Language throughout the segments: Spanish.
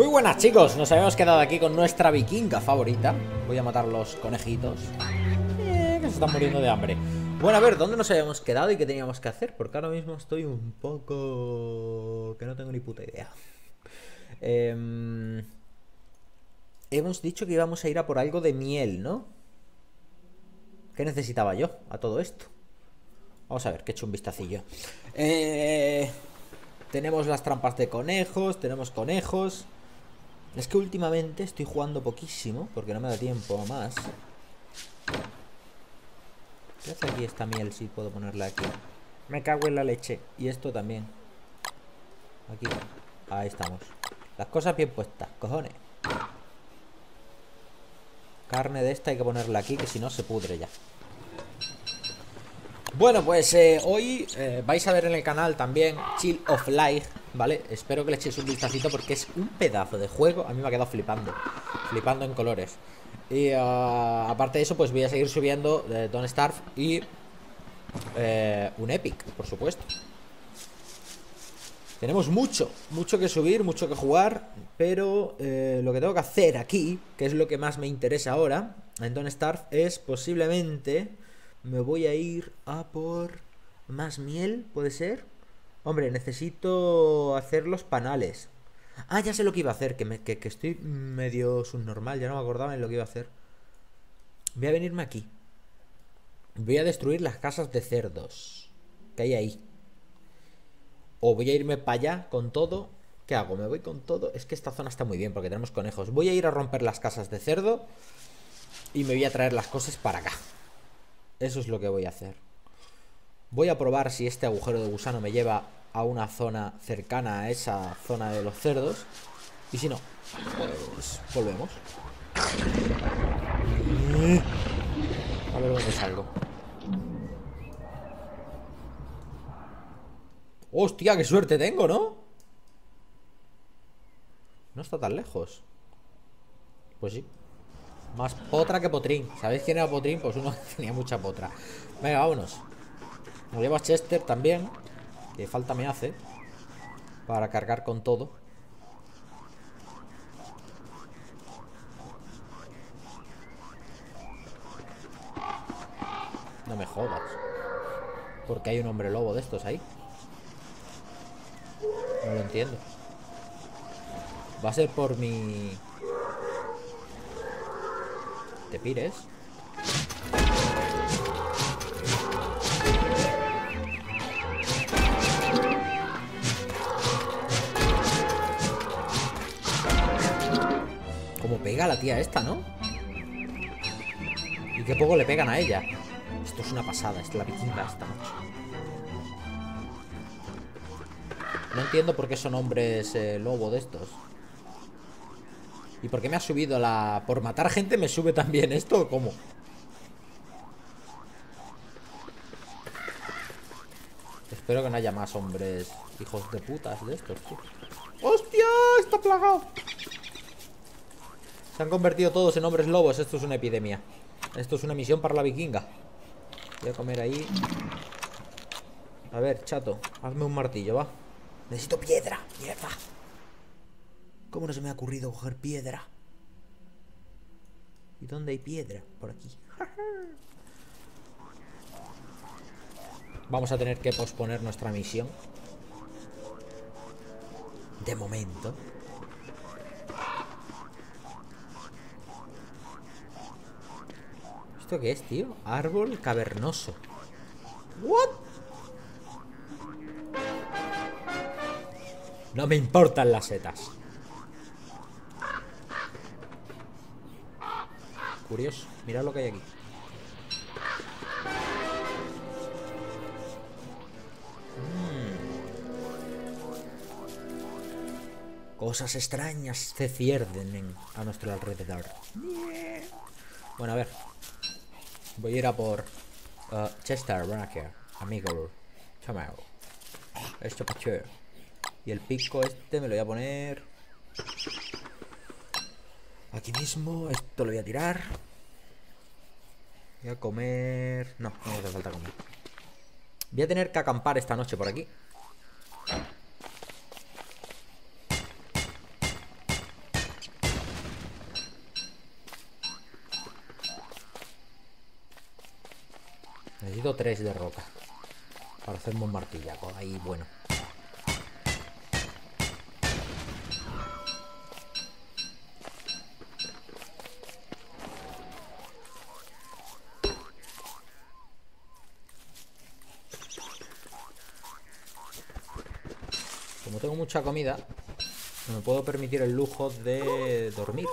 Muy buenas, chicos, nos habíamos quedado aquí con nuestra vikinga favorita. Voy a matar los conejitos que se están muriendo de hambre. Bueno, a ver, ¿dónde nos habíamos quedado y qué teníamos que hacer? Porque ahora mismo estoy un poco... que no tengo ni puta idea. Hemos dicho que íbamos a ir a por algo de miel, ¿no? ¿Qué necesitaba yo a todo esto? Vamos a ver, que he hecho un vistacillo. Tenemos las trampas de conejos, tenemos conejos. Es que últimamente estoy jugando poquísimo porque no me da tiempo más. ¿Qué hace aquí esta miel si puedo ponerla aquí? Me cago en la leche. Y esto también. Aquí. Ahí estamos. Las cosas bien puestas, cojones. Carne de esta hay que ponerla aquí, que si no se pudre ya. Bueno, pues hoy vais a ver en el canal también Chill of Life, ¿vale? Espero que le echéis un vistacito porque es un pedazo de juego. A mí me ha quedado flipando. Flipando en colores. Y aparte de eso, pues voy a seguir subiendo Don't Starve y un Epic, por supuesto. Tenemos mucho que subir, mucho que jugar. Pero lo que tengo que hacer aquí, que es lo que más me interesa ahora en Don't Starve, es posiblemente me voy a ir a por más miel, ¿puede ser? Hombre, necesito hacer los panales. Ah, ya sé lo que iba a hacer, que estoy medio subnormal, ya no me acordaba en lo que iba a hacer. Voy a venirme aquí. Voy a destruir las casas de cerdos que hay ahí. O voy a irme para allá con todo. ¿Qué hago? ¿Me voy con todo? Es que esta zona está muy bien porque tenemos conejos. Voy a ir a romper las casas de cerdo y me voy a traer las cosas para acá. Eso es lo que voy a hacer. Voy a probar si este agujero de gusano me lleva a una zona cercana a esa zona de los cerdos. Y si no, pues volvemos. A ver dónde salgo. ¡Hostia, qué suerte tengo!, ¿no? No está tan lejos. Pues sí. Más potra que potrín. ¿Sabéis quién era potrín? Pues uno que tenía mucha potra. Venga, vámonos. Nos llevo a Chester también, que falta me hace para cargar con todo. No me jodas. Porque hay un hombre lobo de estos ahí. No lo entiendo. Va a ser por mi... ¿Te pires? Como pega la tía esta, ¿no? Y qué poco le pegan a ella. Esto es una pasada, es la vikinga esta, macho. No entiendo por qué son hombres lobo de estos. ¿Y por qué me ha subido la... por matar gente me sube también esto o cómo? Espero que no haya más hombres hijos de putas de estos, tío. ¡Hostia! ¡Está plagado! Se han convertido todos en hombres lobos. Esto es una epidemia. Esto es una misión para la vikinga. Voy a comer ahí. A ver, chato, hazme un martillo, va. Necesito piedra, mierda. ¿Cómo no se me ha ocurrido coger piedra? ¿Y dónde hay piedra? Por aquí. Vamos a tener que posponer nuestra misión. De momento. ¿Esto qué es, tío? Árbol cavernoso. ¿What? No me importan las setas. Curioso, mirad lo que hay aquí. Cosas extrañas se cierden a nuestro alrededor. Bueno, a ver. Voy a ir a por Chester, Bracker, amigo. Chamao. Esto pacho. Y el pico este me lo voy a poner aquí mismo. Esto lo voy a tirar. Voy a comer. No, no me hace falta comer. Voy a tener que acampar esta noche por aquí. necesito 3 de roca para hacerme un martillaco. Ahí, bueno. Como tengo mucha comida, no me puedo permitir el lujo de dormir.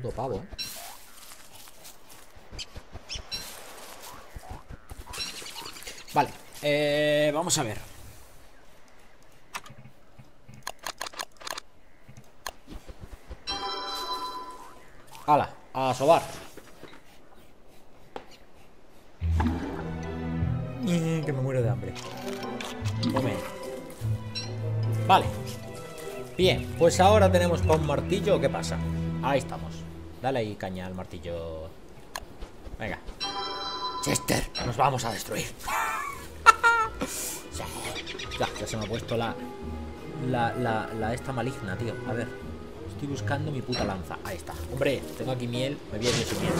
Puto pavo, ¿eh? Vale, vamos a ver. ¡Hala! ¡A sobar! Que me muero de hambre. Come. Vale. Bien, pues ahora tenemos con martillo. ¿Qué pasa? Ahí estamos. Dale ahí caña al martillo. Venga. Chester, nos vamos a destruir. Ya se me ha puesto la esta maligna, tío. A ver, estoy buscando mi puta lanza. Ahí está. Hombre, tengo aquí miel. Me viene su miel.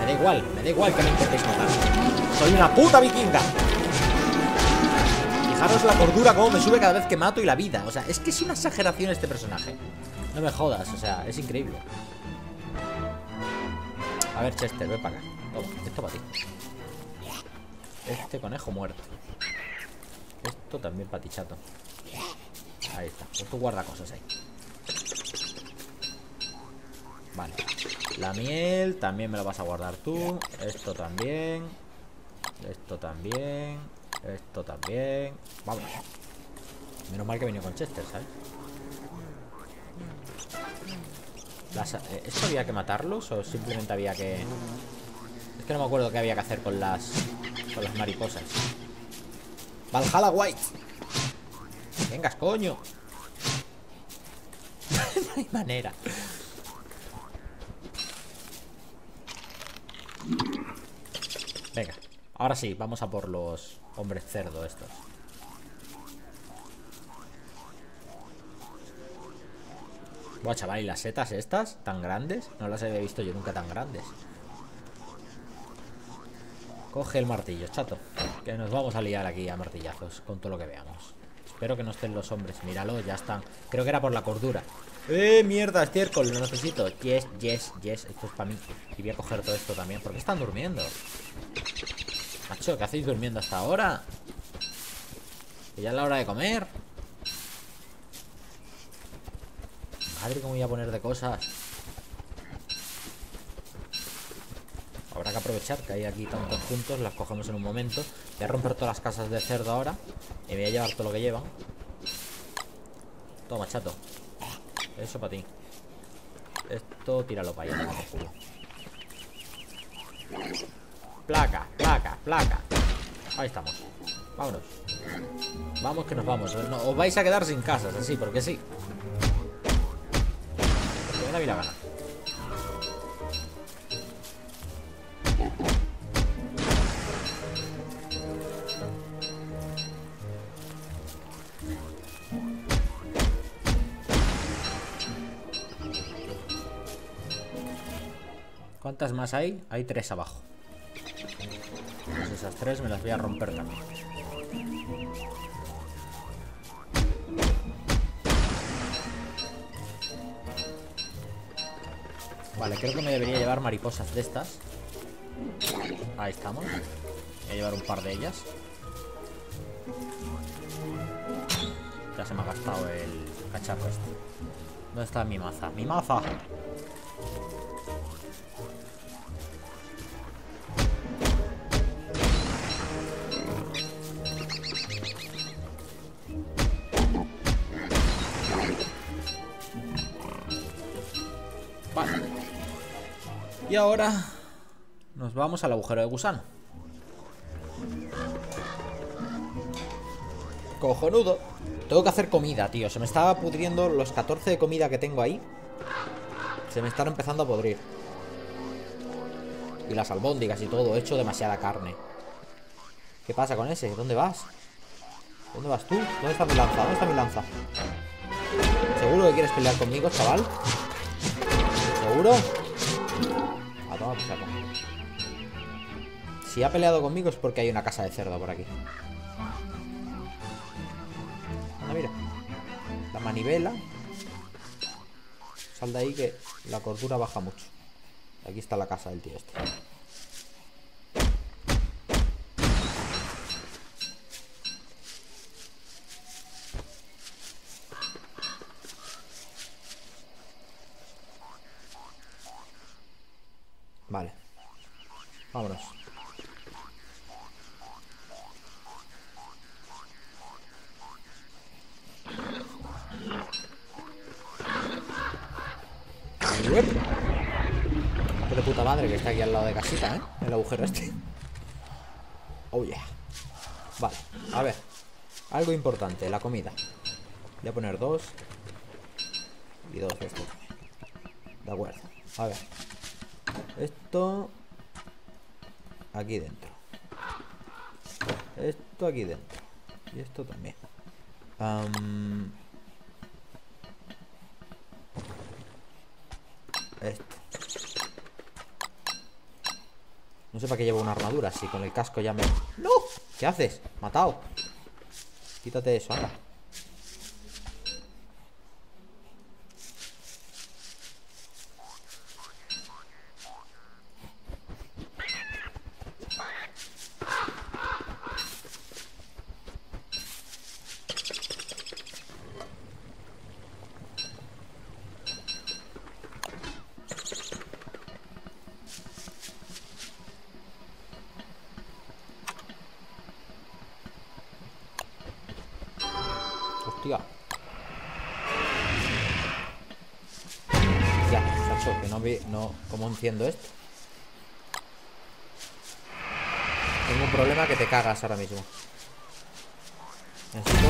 Me da igual que me intentéis matar. Soy una puta vikinga. Fijaros la cordura como me sube cada vez que mato y la vida. O sea, es que es una exageración este personaje. No me jodas, o sea, es increíble. A ver, Chester, ven para acá. Toma, esto para ti. Este conejo muerto. Esto también para ti, chato. Ahí está, pues tú guarda cosas ahí. Vale. La miel también me la vas a guardar tú. Esto también. Esto también. Esto también. Vamos. Menos mal que venido con Chester, ¿sabes? ¿Esto había que matarlos o simplemente había que...? Es que no me acuerdo qué había que hacer con las mariposas. Valhalla White. Vengas, coño. No hay manera. Venga, ahora sí, vamos a por los hombres cerdo estos. Buah, chaval, ¿y las setas estas tan grandes? No las había visto yo nunca tan grandes. Coge el martillo, chato, que nos vamos a liar aquí a martillazos con todo lo que veamos. Espero que no estén los hombres. Míralo, ya están. Creo que era por la cordura. Mierda, estiércol, lo necesito. Yes, esto es para mí. Y voy a coger todo esto también. ¿Por qué están durmiendo? Macho, ¿qué hacéis durmiendo hasta ahora? Que ya es la hora de comer. Madre, cómo voy a poner de cosas. Habrá que aprovechar que hay aquí tantos juntos. Las cogemos en un momento. Voy a romper todas las casas de cerdo ahora y me voy a llevar todo lo que llevan. Toma, chato. Eso para ti. Esto tíralo para allá. Placa. Ahí estamos. Vámonos. Vamos que nos vamos. No, os vais a quedar sin casas, así, porque sí. Y la gana. ¿Cuántas más hay? Hay 3 abajo. Pues esas 3 me las voy a romper también. Vale, creo que me debería llevar mariposas de estas. Ahí estamos. Voy a llevar un par de ellas. Ya se me ha gastado el cacharro este. ¿Dónde está mi maza? ¡Mi maza! Vale. Y ahora nos vamos al agujero de gusano. Cojonudo. Tengo que hacer comida, tío. Se me estaba pudriendo los 14 de comida que tengo ahí. Se me están empezando a podrir. Y las albóndigas y todo. He hecho demasiada carne. ¿Qué pasa con ese? ¿Dónde vas? ¿Dónde vas tú? ¿Dónde está mi lanza? ¿Dónde está mi lanza? ¿Seguro que quieres pelear conmigo, chaval? ¿Seguro? A tomar por saco. Si ha peleado conmigo es porque hay una casa de cerdo por aquí. Ah, mira. La manivela. Sal de ahí que la cordura baja mucho. Aquí está la casa del tío este. Vale. Vámonos. Qué de puta madre que está aquí al lado de casita, ¿eh? El agujero este. Oh yeah. Vale, a ver. Algo importante, la comida. Voy a poner 2. Y 2 esto. De acuerdo, a ver. Esto aquí dentro. Esto aquí dentro. Y esto también. Esto. No sé para qué llevo una armadura. Si con el casco ya me... ¡No! ¿Qué haces? Matado. Quítate eso, anda. Ya, chacho, que no vi, no, ¿cómo enciendo esto? Tengo un problema que te cagas ahora mismo. Necesito...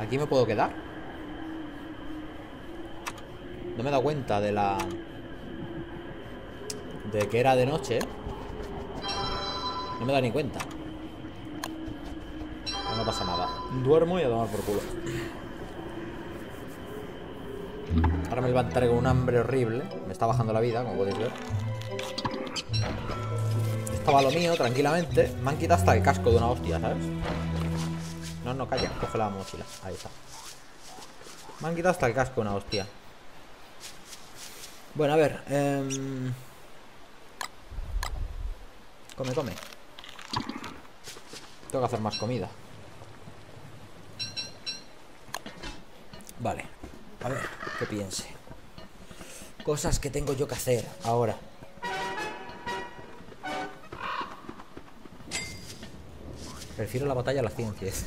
¿Aquí me puedo quedar? No me he dado cuenta de la... de que era de noche, ¿eh? No me da ni cuenta. No pasa nada. Duermo y a tomar por culo. Ahora me levantaré con un hambre horrible. Me está bajando la vida, como podéis ver. Estaba lo mío, tranquilamente. Me han quitado hasta el casco de una hostia, ¿sabes? No, no, calla, coge la mochila. Ahí está. Me han quitado hasta el casco de una hostia. Bueno, a ver. Come, come. Tengo que hacer más comida. Vale. A ver, que piense. Cosas que tengo yo que hacer ahora. Prefiero la batalla a las ciencias.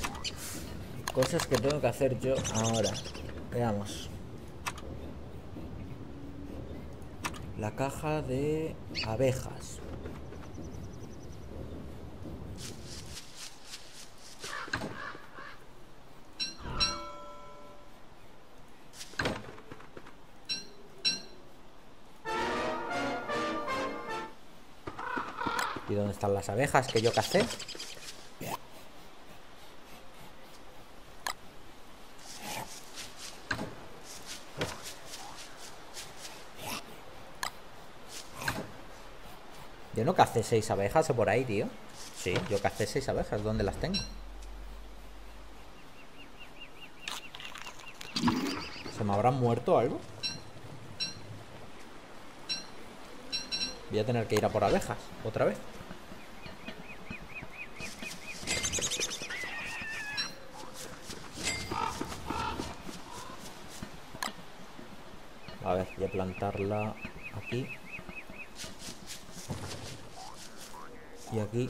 Cosas que tengo que hacer yo ahora. Veamos. La caja de abejas. ¿Y dónde están las abejas que yo cacé? Yo no cacé 6 abejas o por ahí, tío. Sí, yo cacé 6 abejas. ¿Dónde las tengo? ¿Se me habrán muerto o algo? Voy a tener que ir a por abejas otra vez. A ver, voy a plantarla aquí. Y aquí.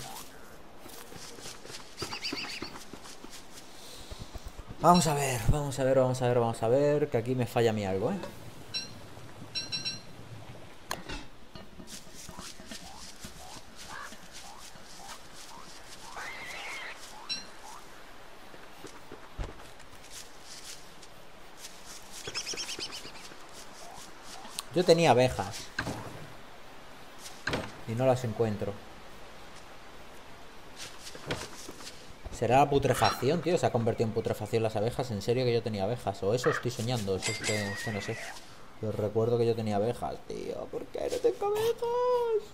Vamos a ver, vamos a ver, vamos a ver, vamos a ver. Que aquí me falla a mí algo, ¿eh? Yo tenía abejas y no las encuentro. ¿Será la putrefacción, tío? ¿Se ha convertido en putrefacción las abejas? ¿En serio que yo tenía abejas? O eso estoy soñando. Eso es que no sé. Yo recuerdo que yo tenía abejas, tío. ¿Por qué no tengo abejas?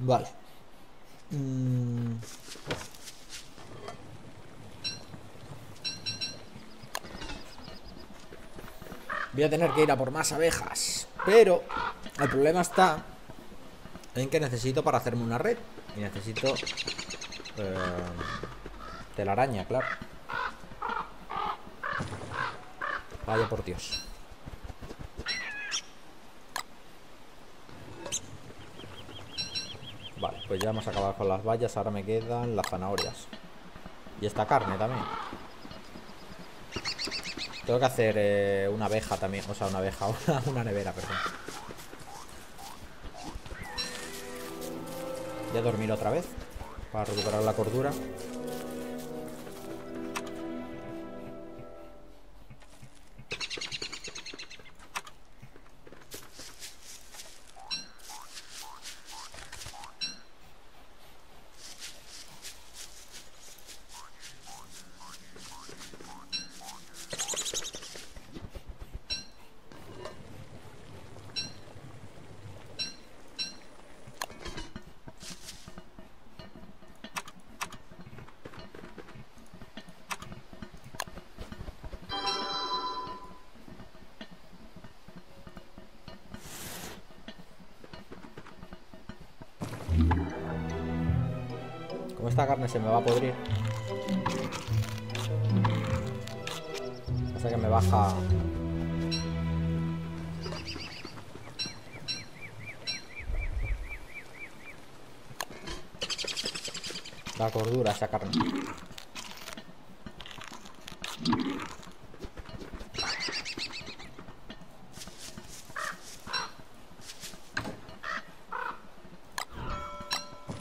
Vale. Voy a tener que ir a por más abejas. Pero el problema está en que necesito para hacerme una red. Y necesito telaraña, claro. Vaya por Dios. Vale, pues ya hemos acabado con las bayas. Ahora me quedan las zanahorias. Y esta carne también. Tengo que hacer una abeja también. O sea, una abeja, una nevera, perdón. Voy a dormir otra vez para recuperar la cordura. Esta carne se me va a podrir. Pasa que me baja. La cordura esa carne.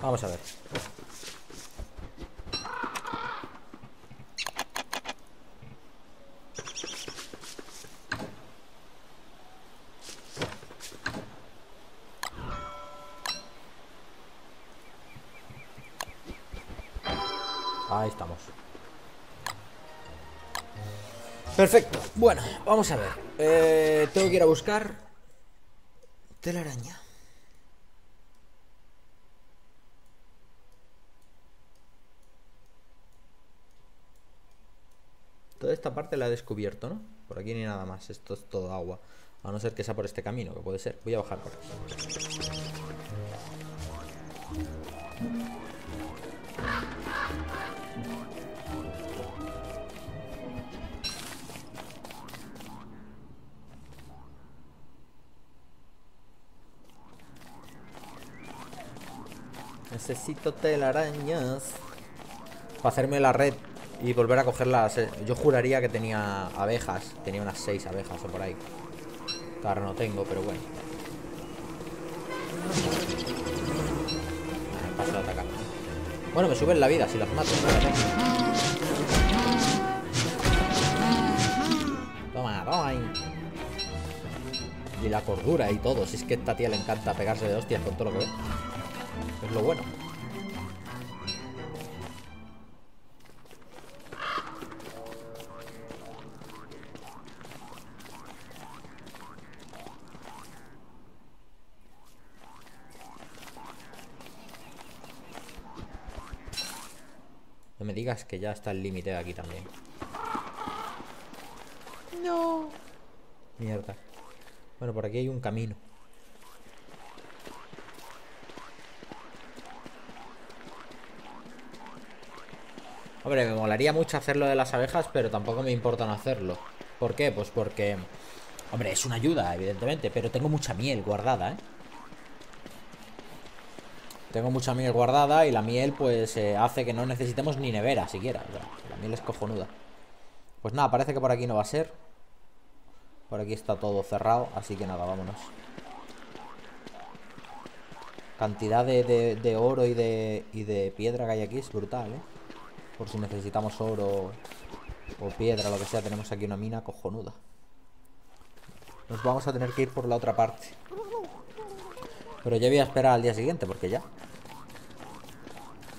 Vamos a ver. Ahí estamos. Perfecto. Bueno, vamos a ver. Tengo que ir a buscar telaraña. Toda esta parte la he descubierto, ¿no? Por aquí ni nada más. Esto es todo agua. A no ser que sea por este camino, que puede ser. Voy a bajar por aquí. Necesito telarañas para hacerme la red y volver a cogerlas. Yo juraría que tenía abejas. Tenía unas 6 abejas o por ahí. Claro, no tengo, pero bueno. Paso de atacar. Bueno, me suben la vida si las mato. Toma, toma ahí. Y la cordura y todo. Si es que a esta tía le encanta pegarse de hostias con todo lo que ve. Es lo bueno. No me digas que ya está el límite de aquí también. No. Mierda. Bueno, por aquí hay un camino. Hombre, me molaría mucho hacerlo de las abejas, pero tampoco me importa no hacerlo. ¿Por qué? Pues porque... Hombre, es una ayuda, evidentemente, pero tengo mucha miel guardada, ¿eh? Tengo mucha miel guardada y la miel pues hace que no necesitemos ni nevera siquiera. O sea, la miel es cojonuda. Pues nada, parece que por aquí no va a ser. Por aquí está todo cerrado, así que nada, vámonos. Cantidad de oro y de piedra que hay aquí es brutal, ¿eh? Por si necesitamos oro o piedra, lo que sea, tenemos aquí una mina cojonuda. Nos vamos a tener que ir por la otra parte. Pero yo voy a esperar al día siguiente, porque ya.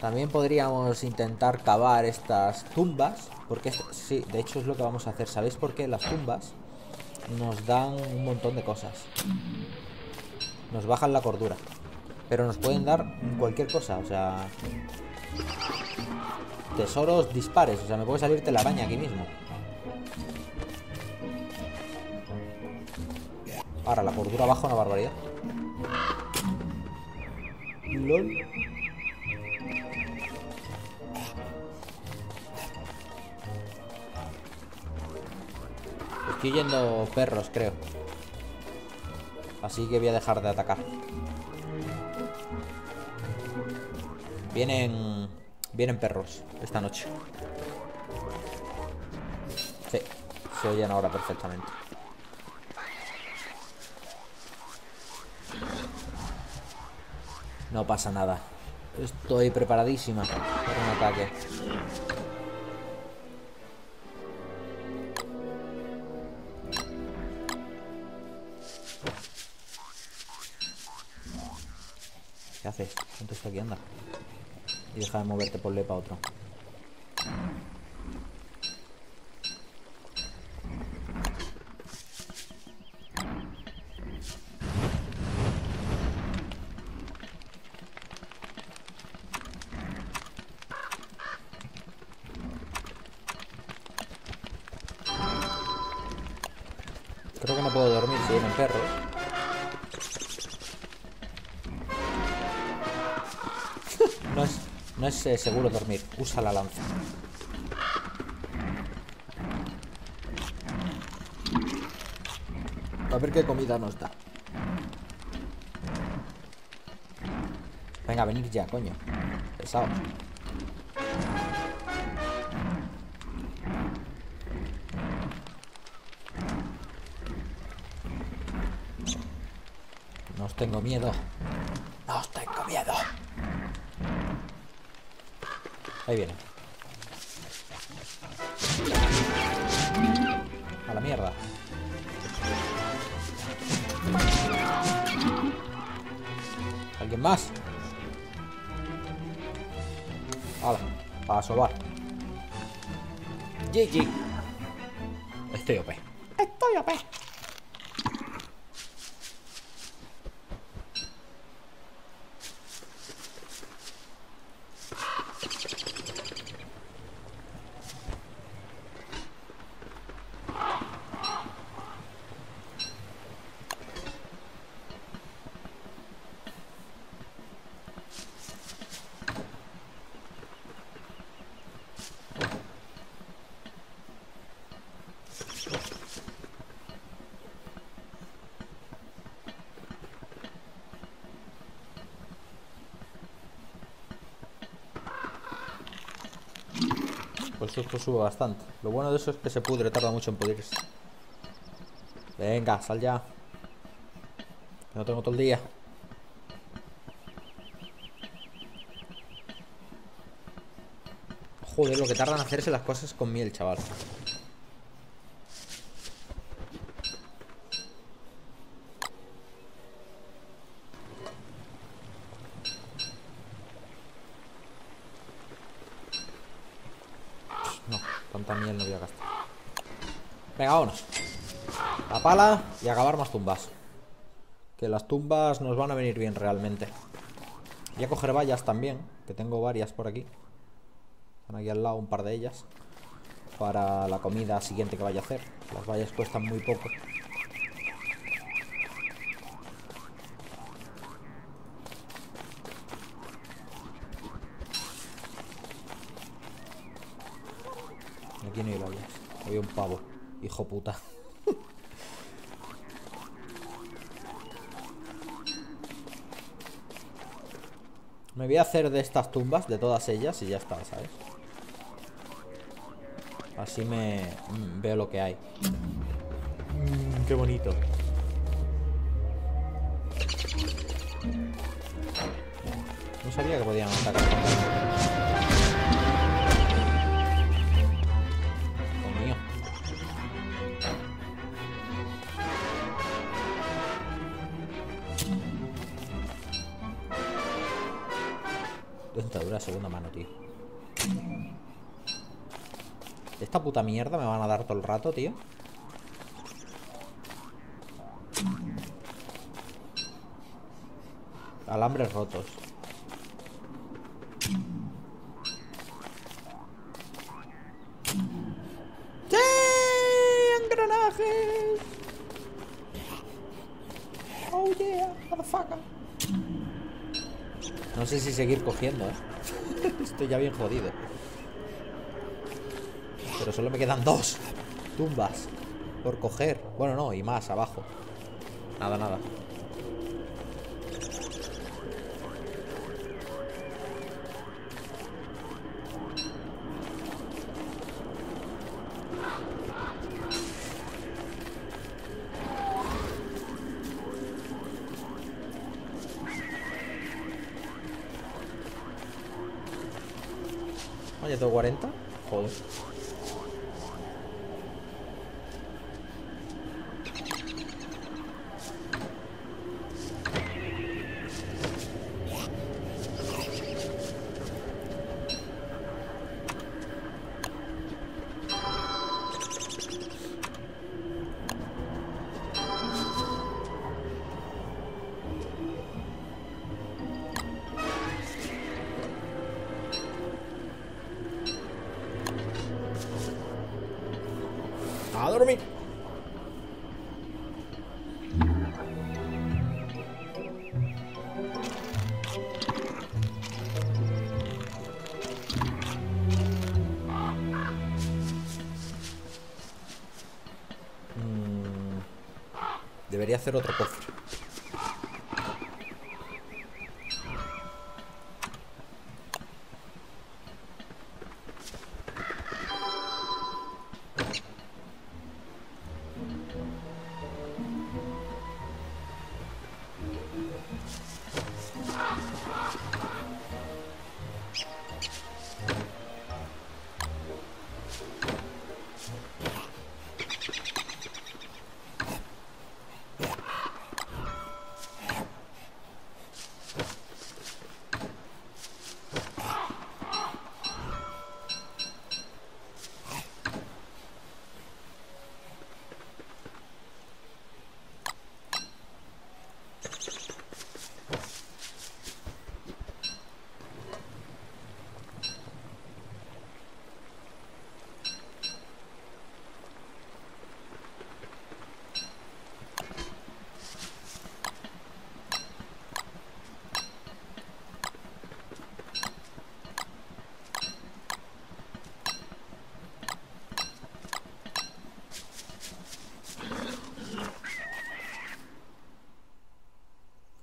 También podríamos intentar cavar estas tumbas, porque sí, de hecho es lo que vamos a hacer. ¿Sabéis por qué? Las tumbas nos dan un montón de cosas. Nos bajan la cordura, pero nos pueden dar cualquier cosa, o sea... Tesoros dispares, o sea, me puede salir telaraña aquí mismo. Ahora, la cordura baja una barbaridad. LOL. Estoy yendo perros, creo. Así que voy a dejar de atacar. Vienen perros esta noche. Sí, se oyen ahora perfectamente. No pasa nada. Estoy preparadísima para un ataque. ¿Qué haces? ¿Cuánto está aquí? Anda. Y deja de moverte por lepa otro. Creo que no puedo dormir si vienen perros. No es seguro dormir. Usa la lanza. A ver qué comida nos da. Venga, venid ya, coño. Pesaos. No os tengo miedo. No os tengo miedo. Ahí viene. A la mierda. ¿Alguien más? Hala, para sobar. GG. Estoy OP. Estoy OP. Pues esto sube bastante. Lo bueno de eso es que se pudre, tarda mucho en pudrirse. Venga, sal ya. No tengo todo el día. Joder, lo que tardan en hacerse las cosas con miel, chaval. También lo voy a gastar. Venga, vámonos. La pala y acabar más tumbas. Que las tumbas nos van a venir bien realmente. Voy a coger vallas también, que tengo varias por aquí. Están aquí al lado un par de ellas. Para la comida siguiente que vaya a hacer. Las vallas cuestan muy poco. Aquí no hay vallas. Había un pavo. Hijo puta. Me voy a hacer de estas tumbas, de todas ellas, y ya está, ¿sabes? Así me veo lo que hay. Qué bonito. No sabía que podían atacar. Dios mío. Dentadura de segunda mano, tío. Esta puta mierda me van a dar todo el rato, tío. Alambres rotos. Oh yeah, motherfucker. No sé si seguir cogiendo, ¿eh? Estoy ya bien jodido. Pero solo me quedan dos tumbas por coger. Bueno, no, y más abajo. Nada, nada. Ya tengo 40. Joder. A dormir. Debería hacer otro cofre.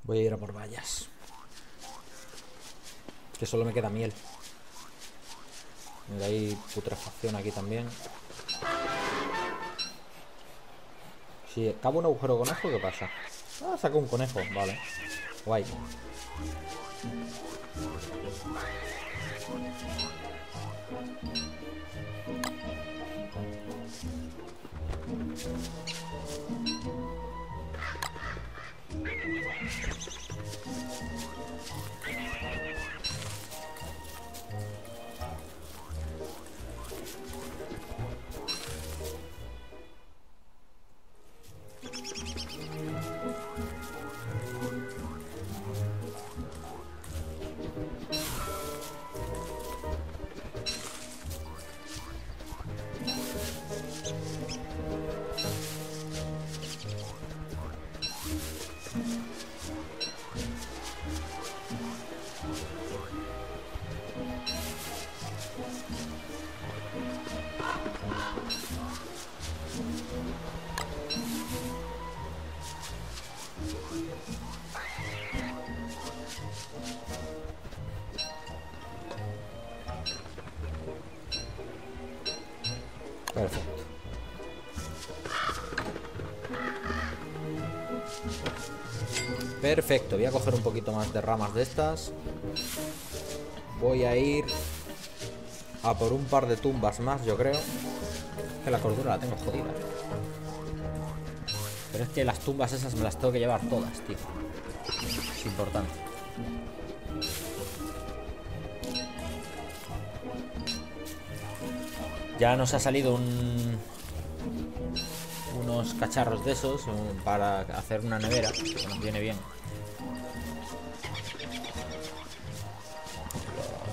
Voy a ir a por vallas. Que solo me queda miel. Mira, hay putrefacción aquí también. Si acabo un agujero conejo, ¿qué pasa? Ah, saco un conejo, vale. Guay. Perfecto. Perfecto, voy a coger un poquito más de ramas de estas. Voy a ir a por un par de tumbas más, yo creo. Que la cordura la tengo jodida. Pero es que las tumbas esas me las tengo que llevar todas, tío. Es importante. Ya nos ha salido unos cacharros de esos para hacer una nevera, que nos viene bien.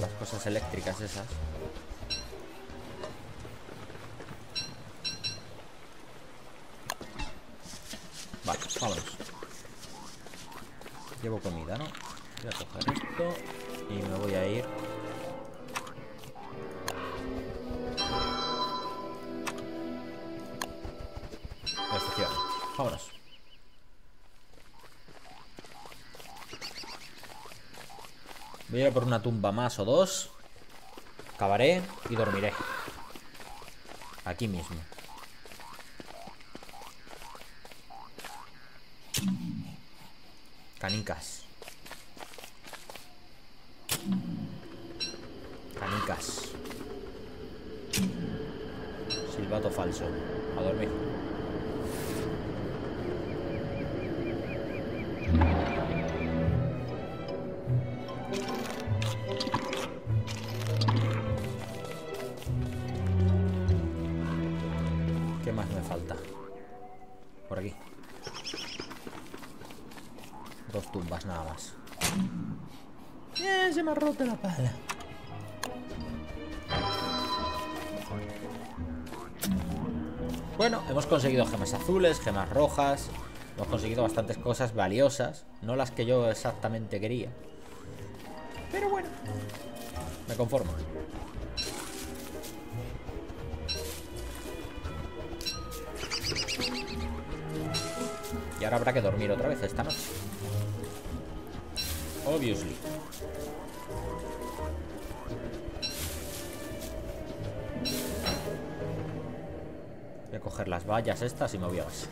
Las cosas eléctricas esas. Vale, vámonos. Llevo comida, ¿no? Voy a coger esto y me voy a ir. Efectivamente, vámonos. Voy a ir por una tumba más o dos. Acabaré y dormiré aquí mismo. Canicas. Canicas. Silbato falso. A dormir. De la pala. Bueno, hemos conseguido gemas azules, gemas rojas. Hemos conseguido bastantes cosas valiosas. No las que yo exactamente quería, pero bueno, me conformo. Y ahora habrá que dormir otra vez esta noche. Obviously. Voy a coger las vallas estas y me voy a base.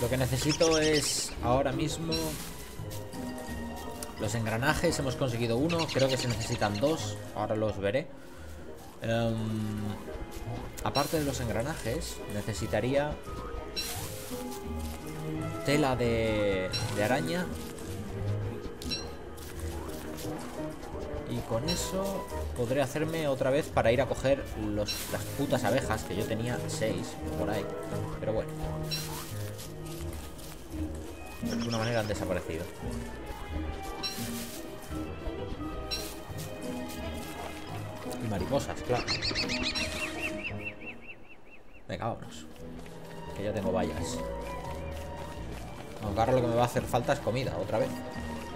Lo que necesito es ahora mismo los engranajes. Hemos conseguido uno, creo que se necesitan dos. Ahora los veré. Aparte de los engranajes, necesitaría tela de araña. Y con eso podré hacerme otra vez para ir a coger las putas abejas, que yo tenía 6 por ahí. Pero bueno, de alguna manera han desaparecido. Y mariposas, claro. Venga, vámonos, que ya tengo vallas. Aunque ahora lo que me va a hacer falta es comida, otra vez.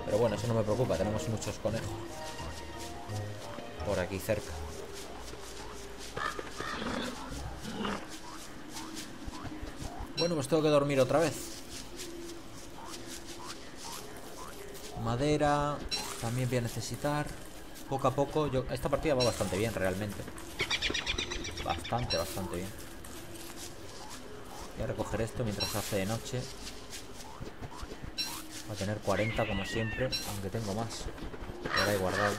Pero bueno, eso no me preocupa, tenemos muchos conejos por aquí cerca. Bueno, pues tengo que dormir otra vez. Madera también voy a necesitar. Poco a poco, esta partida va bastante bien realmente. Bastante bien. Voy a recoger esto mientras hace de noche. Va a tener 40 como siempre, aunque tengo más. Por ahí guardado.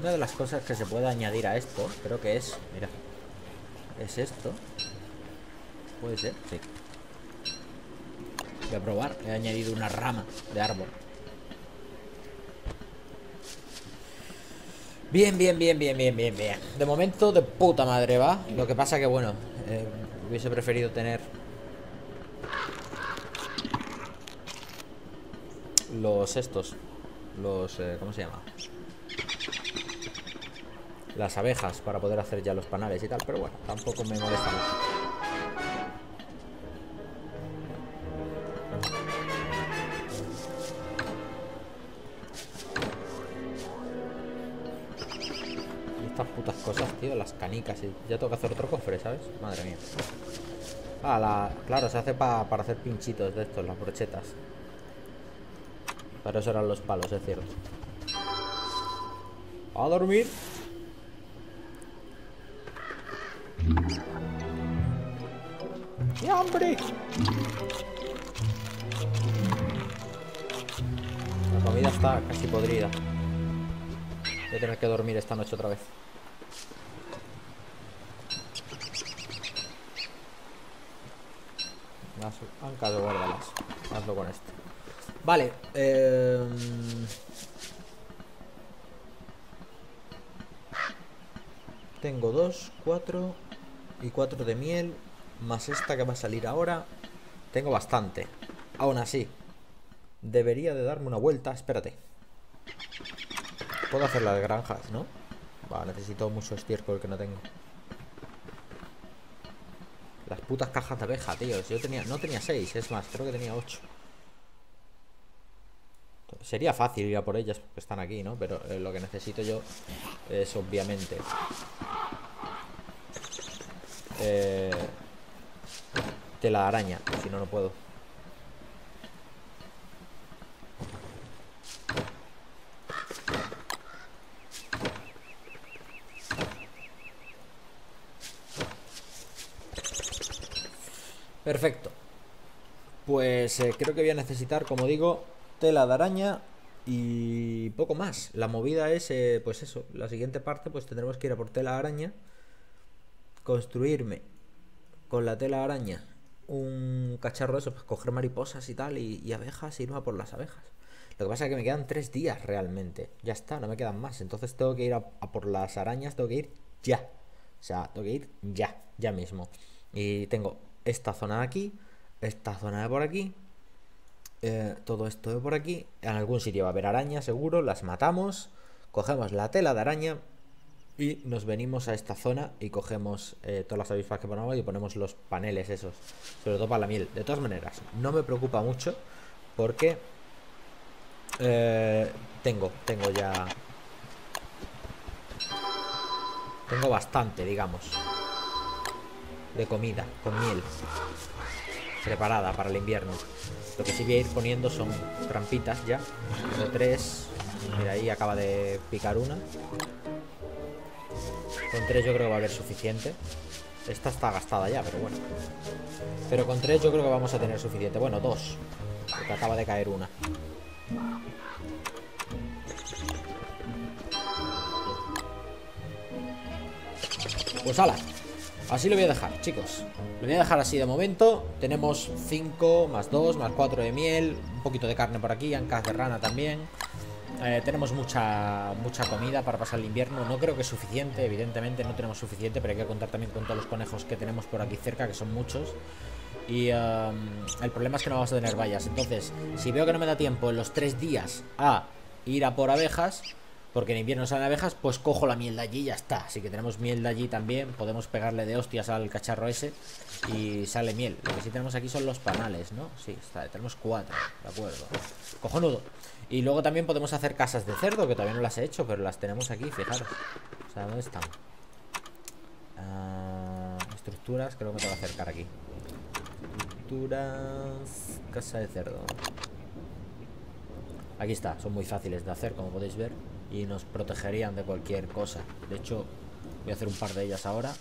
Una de las cosas que se puede añadir a esto, creo que es, mira, es esto. ¿Puede ser? Sí. Voy a probar. He añadido una rama de árbol. Bien, bien, bien, bien, bien, bien, bien. De momento de puta madre va. Lo que pasa que bueno, hubiese preferido tener los estos. Los... ¿cómo se llama? Las abejas para poder hacer ya los panales y tal. Pero bueno, tampoco me molesta mucho. Putas cosas, tío, las canicas. Ya tengo que hacer otro cofre, ¿sabes? Madre mía. Ah, claro, se hace para hacer pinchitos de estos, las brochetas. Pero eso eran los palos, es cierto. A dormir. ¡Qué hambre! La comida está casi podrida. Voy a tener que dormir esta noche otra vez. Las ancas de guárdalas. Hazlo con esto. Vale. Tengo 2, 4 y 4 de miel. Más esta que va a salir ahora. Tengo bastante. Aún así, debería de darme una vuelta. Espérate. Puedo hacer las granjas, ¿no? Va, necesito mucho estiércol que no tengo. Las putas cajas de abeja, tío. Yo tenía, no tenía 6, es más, creo que tenía 8. Sería fácil ir a por ellas porque están aquí, ¿no? Pero lo que necesito yo es obviamente tela de araña, si no, no puedo. Perfecto. Pues creo que voy a necesitar, como digo, tela de araña y poco más. La movida es, pues eso, la siguiente parte pues tendremos que ir a por tela de araña. Construirme con la tela de araña un cacharro de eso, pues coger mariposas y tal y abejas, irme a por las abejas. Lo que pasa es que me quedan 3 días realmente. Ya está, no me quedan más. Entonces tengo que ir a por las arañas, tengo que ir ya. O sea, tengo que ir ya, ya mismo. Y tengo... esta zona de aquí, esta zona de por aquí, todo esto de por aquí. En algún sitio va a haber arañas, seguro. Las matamos, cogemos la tela de araña y nos venimos a esta zona y cogemos todas las avispas que ponemos y ponemos los paneles esos, sobre todo para la miel. De todas maneras, no me preocupa mucho porque tengo ya... tengo bastante, digamos, de comida, con miel preparada para el invierno. Lo que sí voy a ir poniendo son trampitas ya. Tengo 3. Mira, ahí acaba de picar una. Con 3 yo creo que va a haber suficiente. Esta está gastada ya, pero bueno. Pero con 3 yo creo que vamos a tener suficiente. Bueno, 2. Porque acaba de caer una. Pues ala. Así lo voy a dejar, chicos. Lo voy a dejar así de momento. Tenemos 5, más 2, más 4 de miel. Un poquito de carne por aquí, ancas de rana también. Tenemos mucha comida para pasar el invierno. No creo que es suficiente, evidentemente no tenemos suficiente. Pero hay que contar también con todos los conejos que tenemos por aquí cerca, que son muchos. Y el problema es que no vamos a tener vallas. Entonces, si veo que no me da tiempo en los 3 días a ir a por abejas, porque en invierno salen abejas, pues cojo la miel de allí y ya está. Así que tenemos miel de allí también. Podemos pegarle de hostias al cacharro ese y sale miel. Lo que sí tenemos aquí son los panales, ¿no? Sí, está, tenemos 4, de acuerdo. Cojonudo. Y luego también podemos hacer casas de cerdo, que todavía no las he hecho, pero las tenemos aquí, fijaros. O sea, ¿dónde están? Estructuras, creo que me tengo que acercar aquí. Estructuras... casa de cerdo. Aquí está, son muy fáciles de hacer, como podéis ver. Y nos protegerían de cualquier cosa. De hecho, voy a hacer un par de ellas ahora.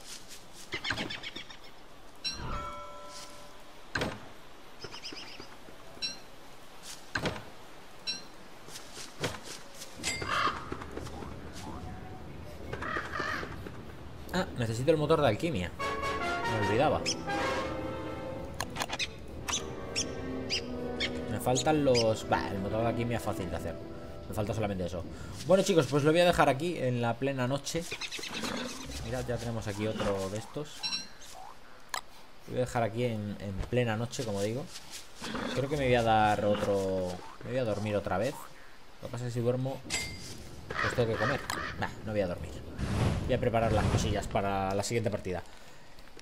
Ah, necesito el motor de alquimia. Me olvidaba. faltan los... Bah, el motor de alquimia es fácil de hacer. Me falta solamente eso. Bueno, chicos, pues lo voy a dejar aquí en la plena noche. Mirad, ya tenemos aquí otro de estos. Lo voy a dejar aquí en plena noche, como digo. Creo que me voy a dar otro... Me voy a dormir otra vez. Lo que pasa es que si duermo, pues tengo que comer. Nah, no voy a dormir. Voy a preparar las cosillas para la siguiente partida.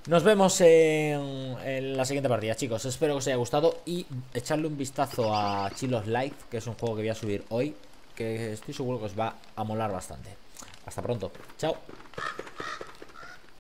Nos vemos en la siguiente partida, chicos. Espero que os haya gustado y echarle un vistazo a Chill of Life, que es un juego que voy a subir hoy, que estoy seguro que os va a molar bastante. Hasta pronto. Chao.